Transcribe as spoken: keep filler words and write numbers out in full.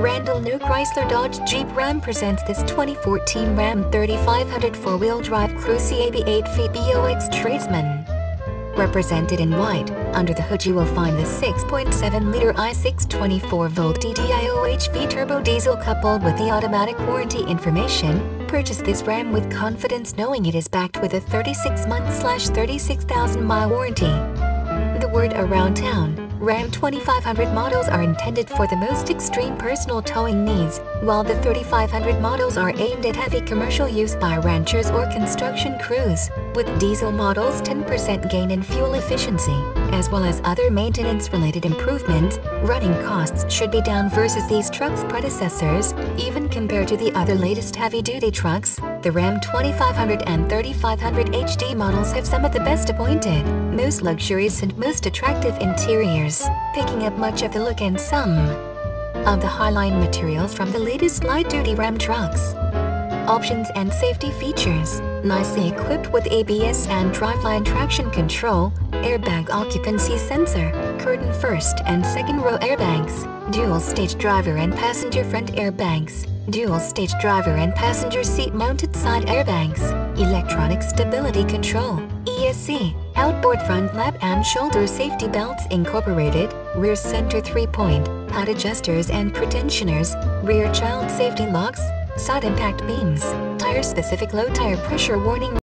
Randall Noe Chrysler Dodge Jeep Ram presents this twenty fourteen Ram thirty-five hundred four-wheel drive Cruise eighty-eight feet B O X Tradesman. Represented in white, under the hood you will find the six point seven liter i six twenty-four volt D D I O H V turbo diesel coupled with the automatic warranty information. Purchase this Ram with confidence knowing it is backed with a thirty-six month slash thirty-six thousand mile warranty. The word around town. Ram twenty-five hundred models are intended for the most extreme personal towing needs, while the thirty-five hundred models are aimed at heavy commercial use by ranchers or construction crews, with diesel models ten percent gain in fuel efficiency, as well as other maintenance-related improvements. Running costs should be down versus these trucks' predecessors, even compared to the other latest heavy-duty trucks. The Ram twenty-five hundred and thirty-five hundred H D models have some of the best appointed, most luxurious and most attractive interiors, picking up much of the look and some of the high-line materials from the latest light-duty Ram trucks. Options and safety features. Nicely equipped with A B S and driveline traction control, airbag occupancy sensor, curtain first and second row airbags, dual-stage driver and passenger front airbags, dual-stage driver and passenger seat-mounted side airbags, electronic stability control, E S C, outboard front lap and shoulder safety belts incorporated, rear center three-point, pad adjusters and pretensioners, rear child safety locks, side impact beams, tire-specific low tire pressure warning.